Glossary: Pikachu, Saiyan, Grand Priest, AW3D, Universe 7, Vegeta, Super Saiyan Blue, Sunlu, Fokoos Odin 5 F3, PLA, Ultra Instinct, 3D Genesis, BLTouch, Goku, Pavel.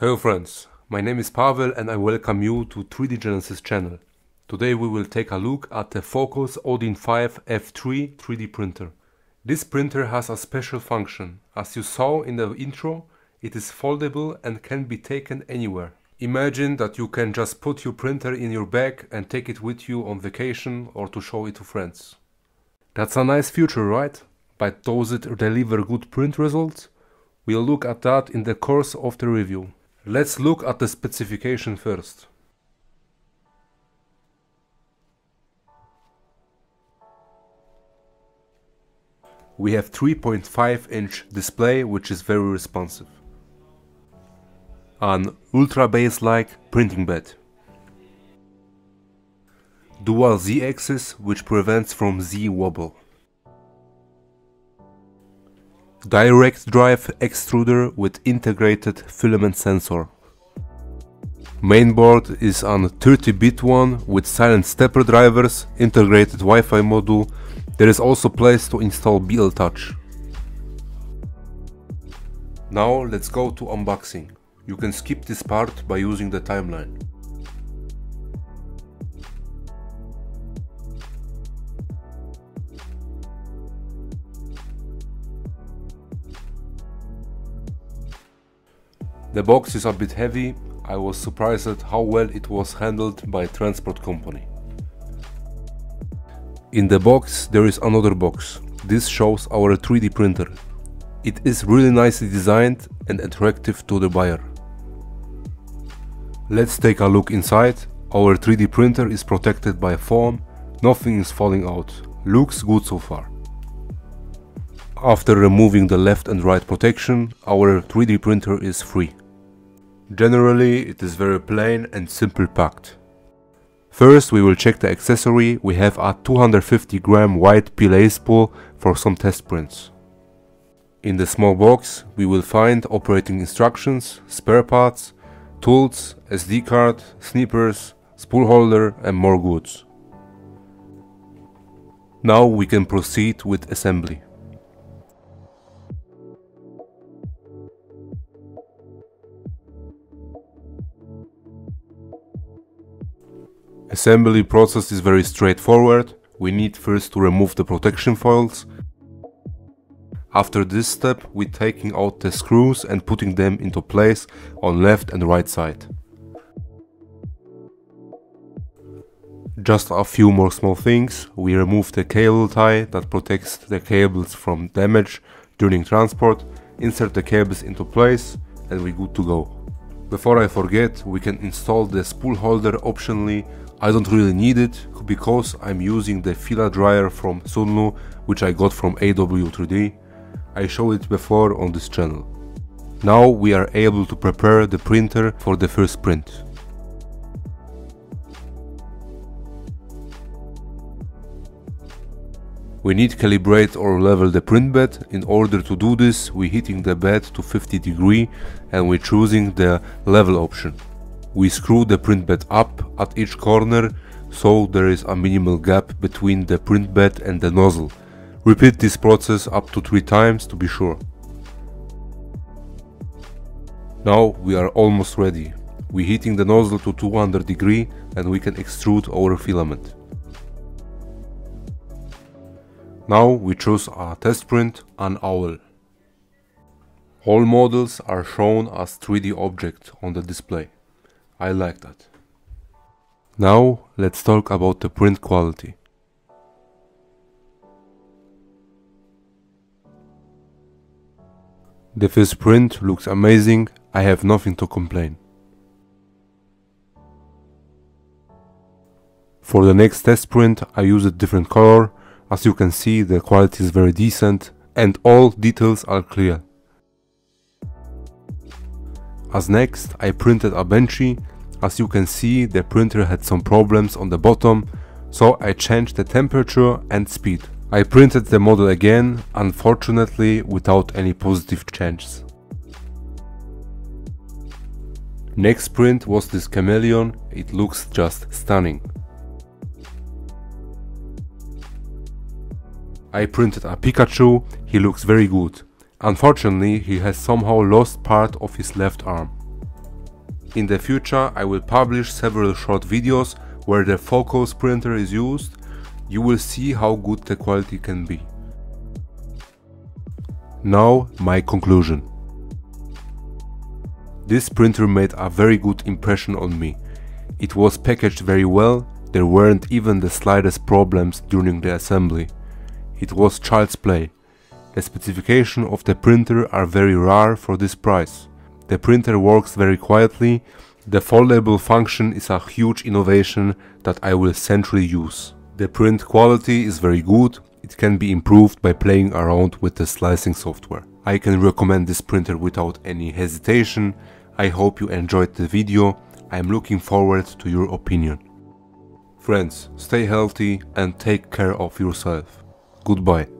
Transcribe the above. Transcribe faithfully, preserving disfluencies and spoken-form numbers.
Hello friends, my name is Pavel and I welcome you to three D Genesis channel. Today we will take a look at the Fokoos Odin five F three three D printer. This printer has a special function. As you saw in the intro, it is foldable and can be taken anywhere. Imagine that you can just put your printer in your bag and take it with you on vacation or to show it to friends. That's a nice future, right? But does it deliver good print results? We'll look at that in the course of the review. Let's look at the specification first. We have three point five inch display, which is very responsive. An ultra base-like printing bed. Dual Z-axis, which prevents from Z-wobble. Direct drive extruder with integrated filament sensor. Mainboard is on thirty bit one with silent stepper drivers, integrated Wi-Fi module. There is also place to install BLTouch. Now let's go to unboxing. You can skip this part by using the timeline. The box is a bit heavy. I was surprised at how well it was handled by transport company. In the box there is another box. This shows our three D printer. It is really nicely designed and attractive to the buyer. Let's take a look inside. Our three D printer is protected by foam. Nothing is falling out. Looks good so far. After removing the left and right protection, our three D printer is free. Generally, it is very plain and simple packed. First, we will check the accessory. We have a two hundred fifty gram wide P L A spool for some test prints. In the small box, we will find operating instructions, spare parts, tools, S D card, snippers, spool holder and more goods. Now we can proceed with assembly. Assembly process is very straightforward. We need first to remove the protection foils. After this step, we're taking out the screws and putting them into place on left and right side. Just a few more small things. We remove the cable tie that protects the cables from damage during transport, insert the cables into place, and we're good to go. Before I forget, we can install the spool holder optionally. I don't really need it because I'm using the Fila dryer from Sunlu, which I got from A W three D. I showed it before on this channel. Now we are able to prepare the printer for the first print. We need to calibrate or level the print bed. In order to do this, we're heating the bed to fifty degrees and we're choosing the level option. We screw the print bed up at each corner, so there is a minimal gap between the print bed and the nozzle. Repeat this process up to three times to be sure. Now we are almost ready. We're heating the nozzle to two hundred degrees and we can extrude our filament. Now we choose a test print, an owl. All models are shown as three D objects on the display. I like that. Now let's talk about the print quality. The first print looks amazing. I have nothing to complain. For the next test print, I use a different color. As you can see, the quality is very decent and all details are clear. As next, I printed a Banshee. As you can see, the printer had some problems on the bottom, so I changed the temperature and speed. I printed the model again, unfortunately without any positive changes. Next print was this chameleon. It looks just stunning. I printed a Pikachu. He looks very good. Unfortunately, he has somehow lost part of his left arm. In the future I will publish several short videos where the Fokoos printer is used. You will see how good the quality can be. Now my conclusion. This printer made a very good impression on me. It was packaged very well, there weren't even the slightest problems during the assembly. It was child's play. The specifications of the printer are very rare for this price. The printer works very quietly, the foldable function is a huge innovation that I will centrally use. The print quality is very good, it can be improved by playing around with the slicing software. I can recommend this printer without any hesitation. I hope you enjoyed the video. I am looking forward to your opinion. Friends, stay healthy and take care of yourself. Goodbye.